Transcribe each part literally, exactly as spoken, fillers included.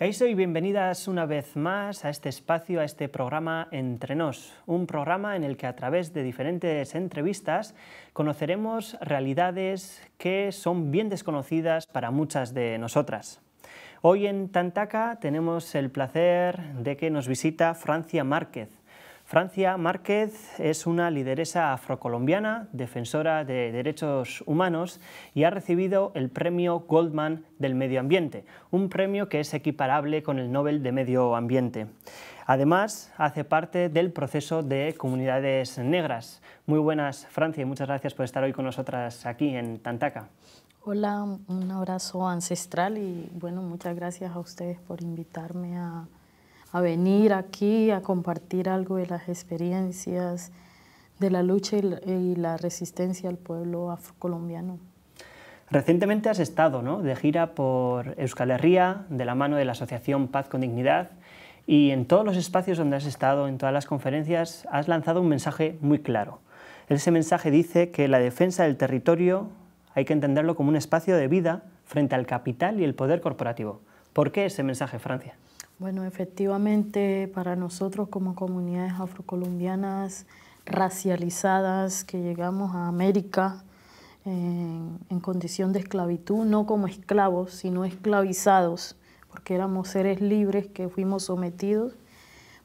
Kaixo y bienvenidas una vez más a este espacio, a este programa Entre Nos, un programa en el que a través de diferentes entrevistas conoceremos realidades que son bien desconocidas para muchas de nosotras. Hoy en Tantaka tenemos el placer de que nos visita Francia Márquez. Francia Márquez es una lideresa afrocolombiana, defensora de derechos humanos y ha recibido el premio Goldman del Medio Ambiente, un premio que es equiparable con el Nobel de Medio Ambiente. Además, hace parte del proceso de comunidades negras. Muy buenas, Francia, y muchas gracias por estar hoy con nosotras aquí en Tantaka. Hola, un abrazo ancestral y bueno, muchas gracias a ustedes por invitarme a... a venir aquí a compartir algo de las experiencias de la lucha y la resistencia al pueblo afrocolombiano. Recientemente has estado, ¿no?, de gira por Euskal Herria, de la mano de la asociación Paz con Dignidad, y en todos los espacios donde has estado, en todas las conferencias, has lanzado un mensaje muy claro. Ese mensaje dice que la defensa del territorio hay que entenderlo como un espacio de vida frente al capital y el poder corporativo. ¿Por qué ese mensaje, Francia? Bueno, efectivamente, para nosotros como comunidades afrocolombianas racializadas que llegamos a América en, en condición de esclavitud, no como esclavos, sino esclavizados, porque éramos seres libres que fuimos sometidos,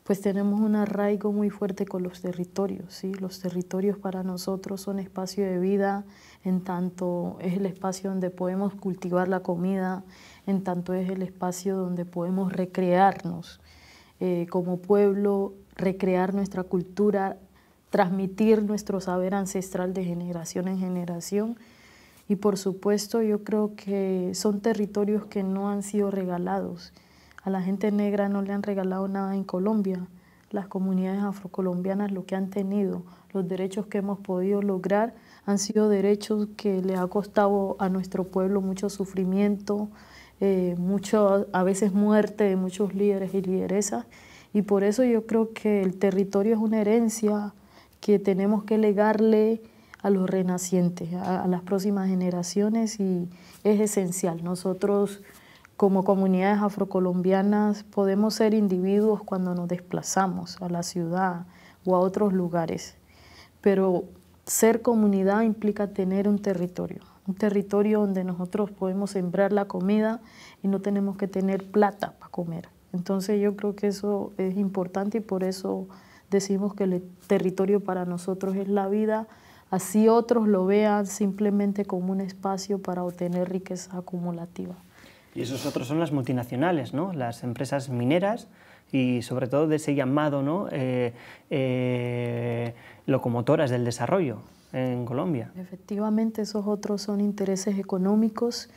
pues tenemos un arraigo muy fuerte con los territorios, ¿sí? Los territorios para nosotros son espacio de vida, en tanto es el espacio donde podemos cultivar la comida, en tanto es el espacio donde podemos recrearnos eh, como pueblo, recrear nuestra cultura, transmitir nuestro saber ancestral de generación en generación. Y por supuesto yo creo que son territorios que no han sido regalados. A la gente negra no le han regalado nada en Colombia. Las comunidades afrocolombianas lo que han tenido, los derechos que hemos podido lograr, han sido derechos que les ha costado a nuestro pueblo mucho sufrimiento, Eh, mucho, a veces muerte de muchos líderes y lideresas, y por eso yo creo que el territorio es una herencia que tenemos que legarle a los renacientes, a, a las próximas generaciones, y es esencial. Nosotros como comunidades afrocolombianas podemos ser individuos cuando nos desplazamos a la ciudad o a otros lugares, pero ser comunidad implica tener un territorio. Un territorio donde nosotros podemos sembrar la comida y no tenemos que tener plata para comer. Entonces yo creo que eso es importante y por eso decimos que el territorio para nosotros es la vida. Así otros lo vean simplemente como un espacio para obtener riqueza acumulativa. Y esos otros son las multinacionales, ¿no?, las empresas mineras y sobre todo de ese llamado, ¿no?, eh, eh, locomotoras del desarrollo en Colombia. Efectivamente, esos otros son intereses económicos,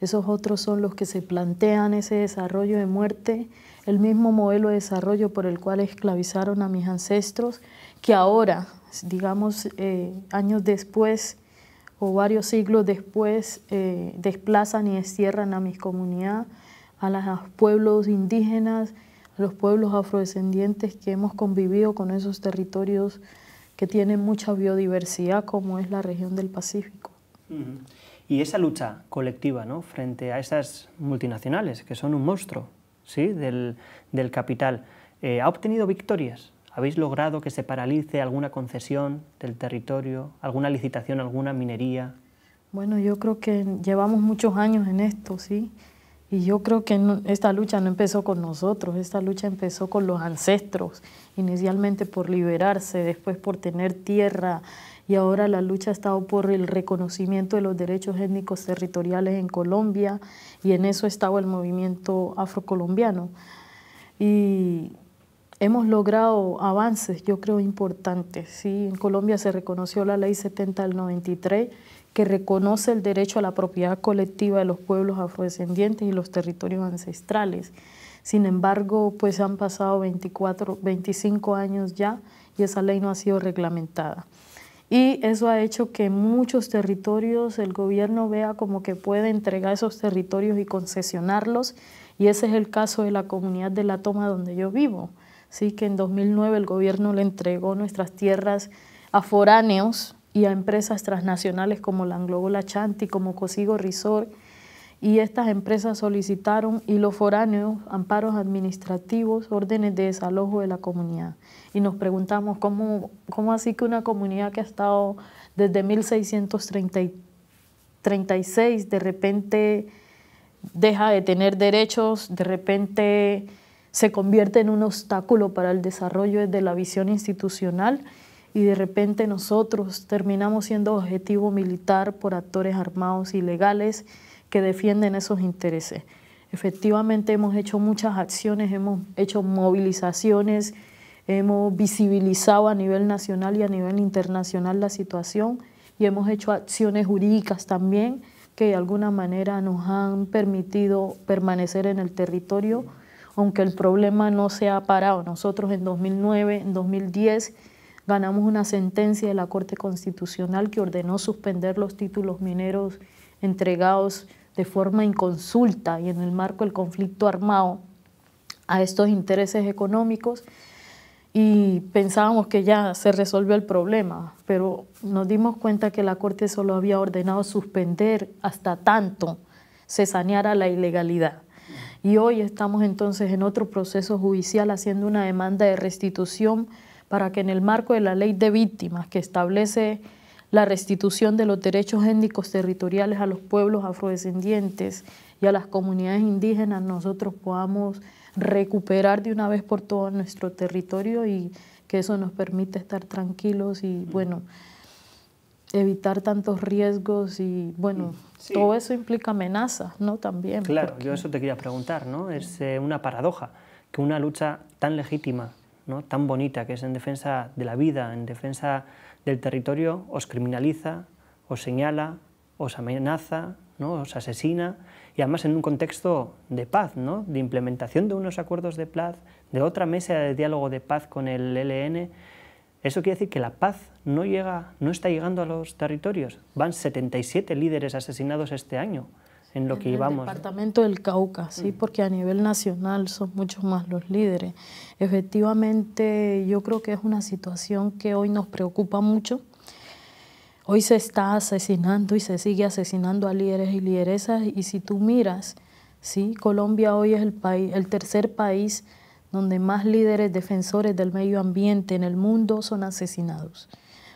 esos otros son los que se plantean ese desarrollo de muerte, el mismo modelo de desarrollo por el cual esclavizaron a mis ancestros, que ahora, digamos, eh, años después o varios siglos después, eh, desplazan y destierran a mis comunidades, a los pueblos indígenas, a los pueblos afrodescendientes que hemos convivido con esos territorios que tiene mucha biodiversidad, como es la región del Pacífico. Uh-huh. Y esa lucha colectiva, ¿no?, frente a esas multinacionales, que son un monstruo, ¿sí?, del, del capital, eh, ¿ha obtenido victorias? ¿Habéis logrado que se paralice alguna concesión del territorio, alguna licitación, alguna minería? Bueno, yo creo que llevamos muchos años en esto, ¿sí? Y yo creo que no, esta lucha no empezó con nosotros, esta lucha empezó con los ancestros, inicialmente por liberarse, después por tener tierra, y ahora la lucha ha estado por el reconocimiento de los derechos étnicos territoriales en Colombia, y en eso estaba el movimiento afrocolombiano. Y hemos logrado avances, yo creo, importantes, ¿sí? En Colombia se reconoció la Ley setenta del noventa y tres, que reconoce el derecho a la propiedad colectiva de los pueblos afrodescendientes y los territorios ancestrales. Sin embargo, pues han pasado veinticuatro, veinticinco años ya y esa ley no ha sido reglamentada. Y eso ha hecho que en muchos territorios el gobierno vea como que puede entregar esos territorios y concesionarlos, y ese es el caso de la comunidad de La Toma, donde yo vivo. Así que en dos mil nueve el gobierno le entregó nuestras tierras a foráneos y a empresas transnacionales como la AngloGold Ashanti, como Cosigo Resort, y estas empresas solicitaron, y los foráneos, amparos administrativos, órdenes de desalojo de la comunidad. Y nos preguntamos cómo, cómo así que una comunidad que ha estado desde mil seiscientos treinta y seis de repente deja de tener derechos, de repente se convierte en un obstáculo para el desarrollo desde la visión institucional, y de repente nosotros terminamos siendo objetivo militar por actores armados ilegales que defienden esos intereses. Efectivamente hemos hecho muchas acciones, hemos hecho movilizaciones, hemos visibilizado a nivel nacional y a nivel internacional la situación, y hemos hecho acciones jurídicas también que de alguna manera nos han permitido permanecer en el territorio, aunque el problema no se ha parado. Nosotros en dos mil nueve, en dos mil diez, ganamos una sentencia de la Corte Constitucional que ordenó suspender los títulos mineros entregados de forma inconsulta y en el marco del conflicto armado a estos intereses económicos, y pensábamos que ya se resolvió el problema, pero nos dimos cuenta que la Corte solo había ordenado suspender hasta tanto se saneara la ilegalidad. Y hoy estamos entonces en otro proceso judicial haciendo una demanda de restitución para que en el marco de la Ley de Víctimas, que establece la restitución de los derechos étnicos territoriales a los pueblos afrodescendientes y a las comunidades indígenas, nosotros podamos recuperar de una vez por todo nuestro territorio, y que eso nos permite estar tranquilos y, bueno, evitar tantos riesgos y, bueno, sí. Todo eso implica amenazas, ¿no? También. Claro, porque yo eso te quería preguntar, ¿no? Es eh, una paradoja que una lucha tan legítima, ¿no? Tan bonita, que es en defensa de la vida, en defensa del territorio, os criminaliza, os señala, os amenaza, ¿no? Os asesina, y además en un contexto de paz, ¿no? De implementación de unos acuerdos de paz, de otra mesa de diálogo de paz con el E L N. Eso quiere decir que la paz no llega, no está llegando a los territorios. Van setenta y siete líderes asesinados este año en lo que llevamos. En el departamento del Cauca, sí, porque a nivel nacional son muchos más los líderes. Efectivamente, yo creo que es una situación que hoy nos preocupa mucho. Hoy se está asesinando y se sigue asesinando a líderes y lideresas, y si tú miras, sí, Colombia hoy es el país, el tercer país donde más líderes defensores del medio ambiente en el mundo son asesinados.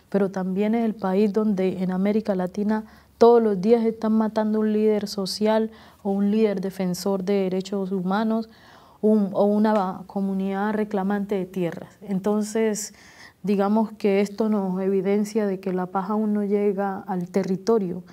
Pero también es el país donde en América Latina todos los días están matando un líder social o un líder defensor de derechos humanos un, o una comunidad reclamante de tierras. Entonces, digamos que esto nos evidencia de que la paz aún no llega al territorio,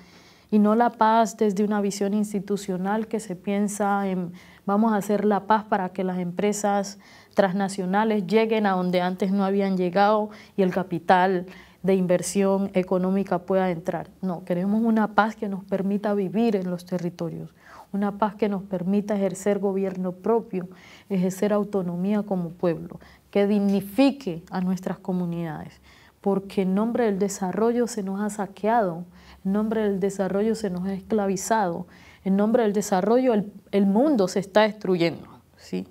y no la paz desde una visión institucional que se piensa en vamos a hacer la paz para que las empresas transnacionales lleguen a donde antes no habían llegado y el capital de inversión económica pueda entrar. No, queremos una paz que nos permita vivir en los territorios, una paz que nos permita ejercer gobierno propio, ejercer autonomía como pueblo, que dignifique a nuestras comunidades, porque en nombre del desarrollo se nos ha saqueado, en nombre del desarrollo se nos ha esclavizado, en nombre del desarrollo el, el mundo se está destruyendo, ¿sí?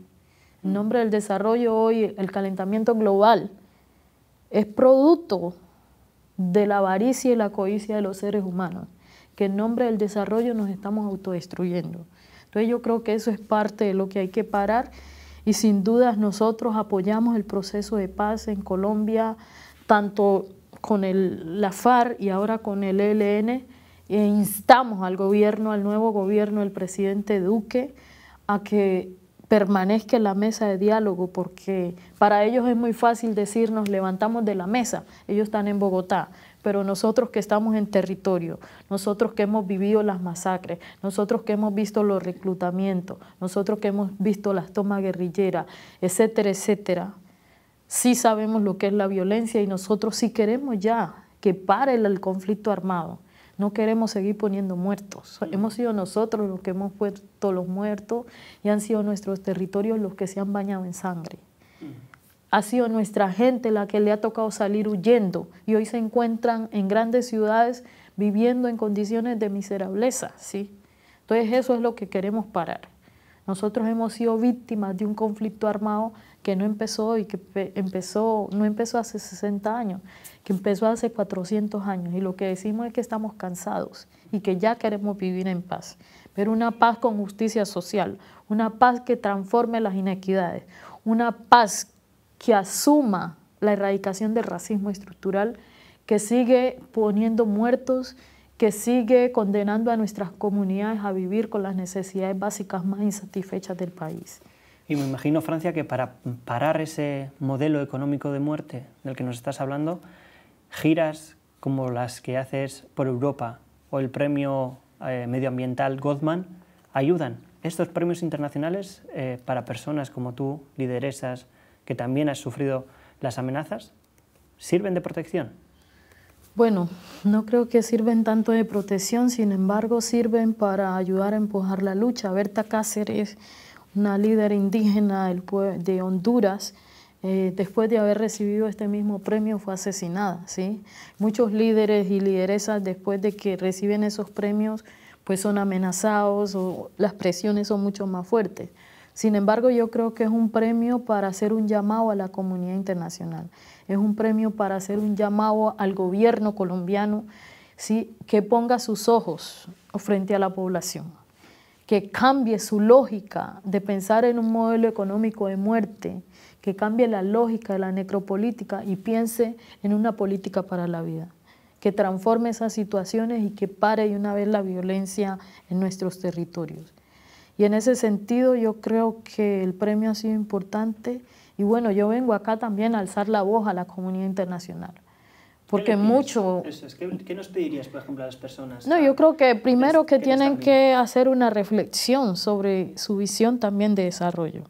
En nombre del desarrollo hoy el calentamiento global es producto de la avaricia y la codicia de los seres humanos, que en nombre del desarrollo nos estamos autodestruyendo. Entonces yo creo que eso es parte de lo que hay que parar, y sin dudas nosotros apoyamos el proceso de paz en Colombia, tanto con el, la FARC y ahora con el E L N, e instamos al gobierno, al nuevo gobierno, el presidente Duque, a que permanezca en la mesa de diálogo, porque para ellos es muy fácil decir nos levantamos de la mesa, ellos están en Bogotá, pero nosotros que estamos en territorio, nosotros que hemos vivido las masacres, nosotros que hemos visto los reclutamientos, nosotros que hemos visto las tomas guerrilleras, etcétera, etcétera, sí sabemos lo que es la violencia, y nosotros sí queremos ya que pare el conflicto armado. No queremos seguir poniendo muertos. Hemos sido nosotros los que hemos puesto los muertos, y han sido nuestros territorios los que se han bañado en sangre. Ha sido nuestra gente la que le ha tocado salir huyendo, y hoy se encuentran en grandes ciudades viviendo en condiciones de miserableza, ¿sí? Entonces eso es lo que queremos parar. Nosotros hemos sido víctimas de un conflicto armado que no empezó y que empezó, no empezó hace sesenta años, que empezó hace cuatrocientos años, y lo que decimos es que estamos cansados y que ya queremos vivir en paz. pero una paz con justicia social, una paz que transforme las inequidades, una paz que asuma la erradicación del racismo estructural que sigue poniendo muertos, que sigue condenando a nuestras comunidades a vivir con las necesidades básicas más insatisfechas del país. Y me imagino, Francia, que para parar ese modelo económico de muerte del que nos estás hablando, giras como las que haces por Europa o el premio eh, medioambiental Goldman ayudan. Estos premios internacionales eh, para personas como tú, lideresas, que también has sufrido las amenazas, ¿sirven de protección? Bueno, no creo que sirven tanto de protección, sin embargo sirven para ayudar a empujar la lucha. Berta Cáceres, una líder indígena de Honduras, eh, después de haber recibido este mismo premio fue asesinada, ¿sí? Muchos líderes y lideresas después de que reciben esos premios pues son amenazados o las presiones son mucho más fuertes. Sin embargo, yo creo que es un premio para hacer un llamado a la comunidad internacional. Es un premio para hacer un llamado al gobierno colombiano, ¿sí?, que ponga sus ojos frente a la población, que cambie su lógica de pensar en un modelo económico de muerte, que cambie la lógica de la necropolítica y piense en una política para la vida, que transforme esas situaciones y que pare de una vez la violencia en nuestros territorios. Y en ese sentido yo creo que el premio ha sido importante y bueno, yo vengo acá también a alzar la voz a la comunidad internacional. Porque ¿Qué mucho... Eso es. ¿Qué, ¿Qué nos pedirías, por ejemplo, a las personas? No, yo creo que primero que tienen que hacer una reflexión sobre su visión también de desarrollo.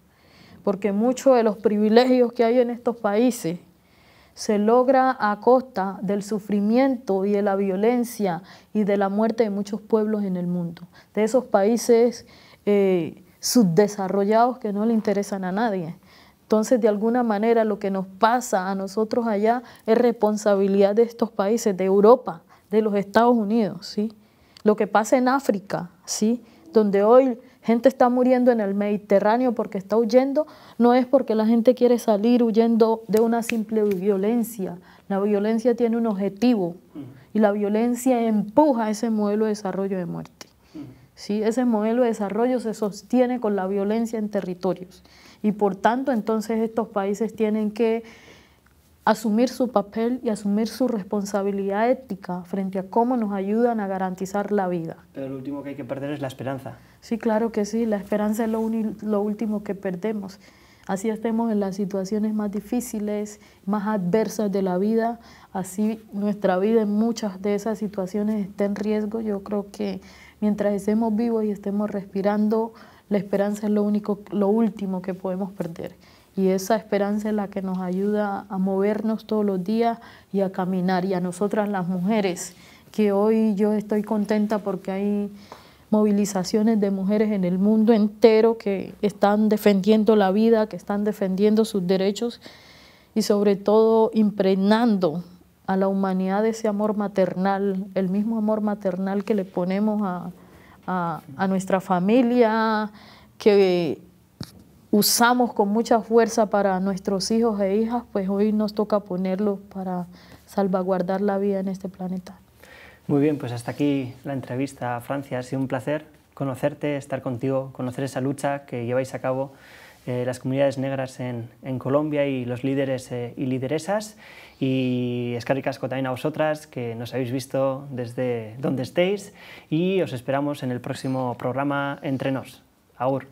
Porque muchos de los privilegios que hay en estos países se logra a costa del sufrimiento y de la violencia y de la muerte de muchos pueblos en el mundo. De esos países... Eh, subdesarrollados que no le interesan a nadie. Entonces, de alguna manera, lo que nos pasa a nosotros allá es responsabilidad de estos países, de Europa, de los Estados Unidos, ¿sí? Lo que pasa en África, ¿sí?, donde hoy gente está muriendo en el Mediterráneo porque está huyendo, no es porque la gente quiere salir huyendo de una simple violencia. La violencia tiene un objetivo y la violencia empuja ese modelo de desarrollo de muerte. ¿Sí? Ese modelo de desarrollo se sostiene con la violencia en territorios y por tanto entonces estos países tienen que asumir su papel y asumir su responsabilidad ética frente a cómo nos ayudan a garantizar la vida. Pero lo último que hay que perder es la esperanza. Sí, claro que sí, la esperanza es lo, lo último que perdemos. Así estemos en las situaciones más difíciles, más adversas de la vida, así nuestra vida en muchas de esas situaciones está en riesgo. Yo creo que mientras estemos vivos y estemos respirando, la esperanza es lo único, lo último que podemos perder. Y esa esperanza es la que nos ayuda a movernos todos los días y a caminar. Y a nosotras las mujeres, que hoy yo estoy contenta porque hay movilizaciones de mujeres en el mundo entero que están defendiendo la vida, que están defendiendo sus derechos y sobre todo impregnando a la humanidad de ese amor maternal, el mismo amor maternal que le ponemos a, a, a nuestra familia, que usamos con mucha fuerza para nuestros hijos e hijas, pues hoy nos toca ponerlo para salvaguardar la vida en este planeta. Muy bien, pues hasta aquí la entrevista, Francia. Ha sido un placer conocerte, estar contigo, conocer esa lucha que lleváis a cabo Eh, las comunidades negras en, en Colombia y los líderes eh, y lideresas, y eskerrik asko también a vosotras que nos habéis visto desde donde estéis y os esperamos en el próximo programa Entre Nos. Agur.